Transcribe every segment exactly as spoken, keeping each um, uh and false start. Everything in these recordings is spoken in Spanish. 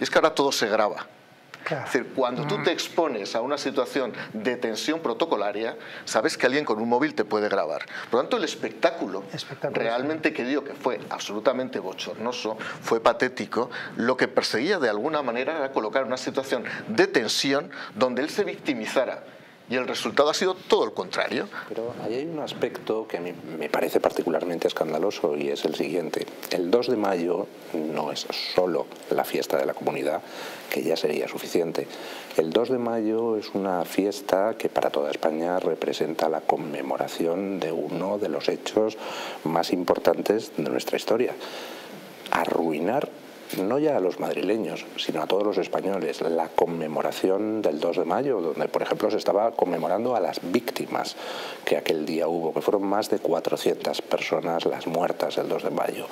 Y es que ahora todo se graba. Claro. Es decir, cuando tú te expones a una situación de tensión protocolaria, sabes que alguien con un móvil te puede grabar. Por lo tanto, el espectáculo, espectáculo realmente que dio, que fue absolutamente bochornoso, fue patético, lo que perseguía de alguna manera era colocar una situación de tensión donde él se victimizara. Y el resultado ha sido todo el contrario. Pero ahí hay un aspecto que a mí me parece particularmente escandaloso y es el siguiente. El dos de mayo no es solo la fiesta de la comunidad, que ya sería suficiente. El dos de mayo es una fiesta que para toda España representa la conmemoración de uno de los hechos más importantes de nuestra historia. Arruinar no ya a los madrileños, sino a todos los españoles, la conmemoración del dos de mayo, donde por ejemplo se estaba conmemorando a las víctimas que aquel día hubo, que fueron más de cuatrocientas personas las muertas el dos de mayo.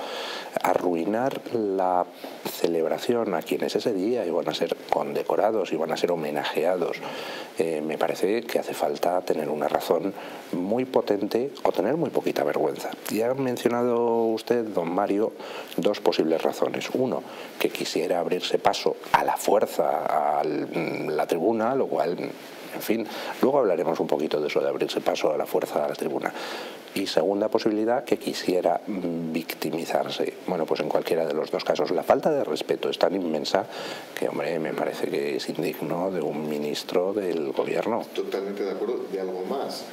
Arruinar la celebración a quienes ese día iban a ser condecorados, iban a ser homenajeados, eh, me parece que hace falta tener una razón muy potente o tener muy poquita vergüenza. Y ha mencionado usted, don Mario, dos posibles razones. Uno, que quisiera abrirse paso a la fuerza, a la tribuna, lo cual, en fin, luego hablaremos un poquito de eso, de abrirse paso a la fuerza, a la tribuna. Y segunda posibilidad, que quisiera victimizarse. Bueno, pues en cualquiera de los dos casos, la falta de respeto es tan inmensa que, hombre, me parece que es indigno de un ministro del gobierno. Totalmente de acuerdo, de algo más.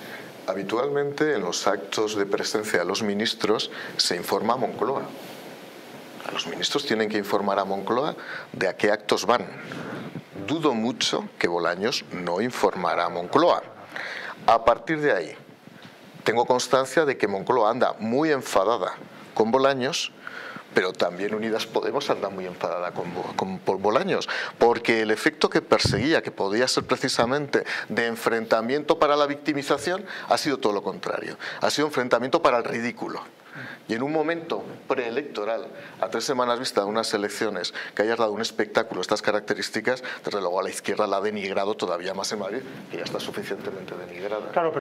Habitualmente en los actos de presencia de los ministros se informa a Moncloa. Los ministros tienen que informar a Moncloa de a qué actos van. Dudo mucho que Bolaños no informará a Moncloa. A partir de ahí, tengo constancia de que Moncloa anda muy enfadada con Bolaños, pero también Unidas Podemos anda muy enfadada con, con, con Bolaños, porque el efecto que perseguía, que podía ser precisamente de enfrentamiento para la victimización, ha sido todo lo contrario. Ha sido enfrentamiento para el ridículo. Y en un momento preelectoral, a tres semanas vista de unas elecciones, que hayas dado un espectáculo de estas características, desde luego a la izquierda la ha denigrado todavía más en Madrid, que ya está suficientemente denigrada. Claro, pero